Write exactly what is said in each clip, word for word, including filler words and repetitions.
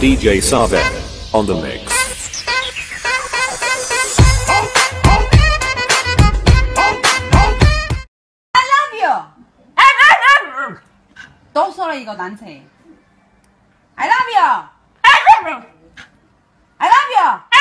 D J Savage on the mix. I love you. I, I, I. Don't sorry 이거 난세. I love you. I love you. I love you. I love you.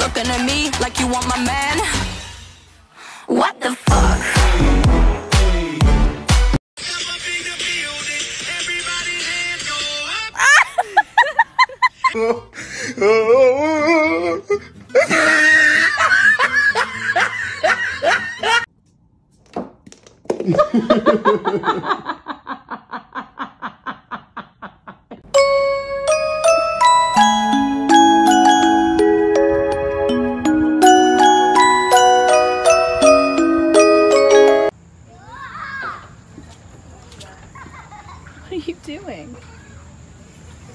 Looking at me like you want my man. What the fuck?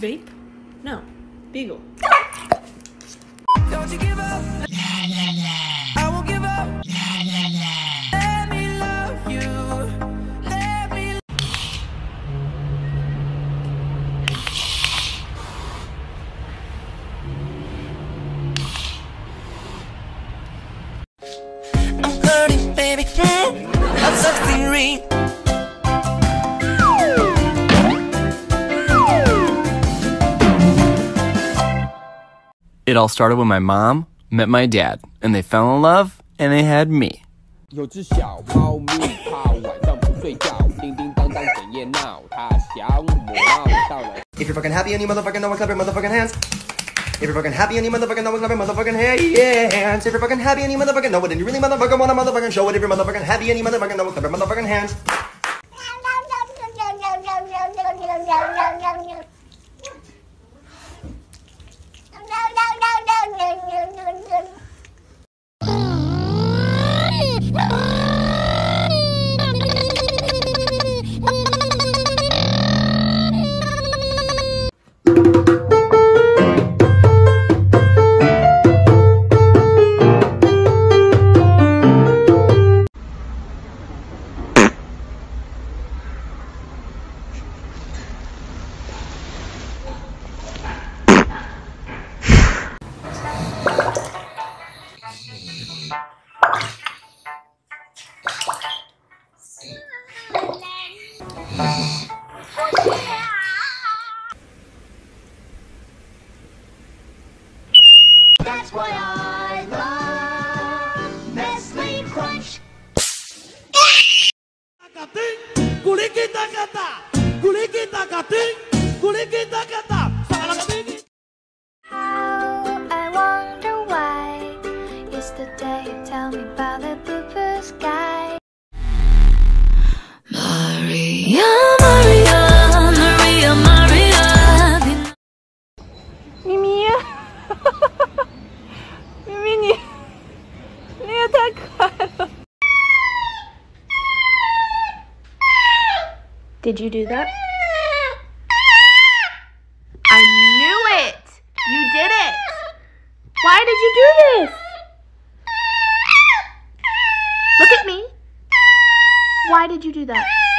Vape? No. Beagle. Don't you give up. La la la. I won't give up. La la la. Let me love you. Let me. I'm hurting, baby. Mm. I'm something real. It all started when my mom met my dad, and they fell in love, and they had me. If you're fucking happy and you motherfucking know it, clap your motherfucking hands. If you're fucking happy and you motherfucking know it, clap your motherfucking hands. If you're fucking happy and you motherfucking know it, and you really motherfucking wanna motherfucking show it. If you're motherfucking happy and you motherfucking know it, clap your motherfucking hands. That's why I love Nestle Crunch. How I wonder why is the day you tell me about the blue, blue sky. Maria, Maria, Maria, Maria. Mimi. Did you do that? I knew it! You did it! Why did you do this? Look at me. Why did you do that?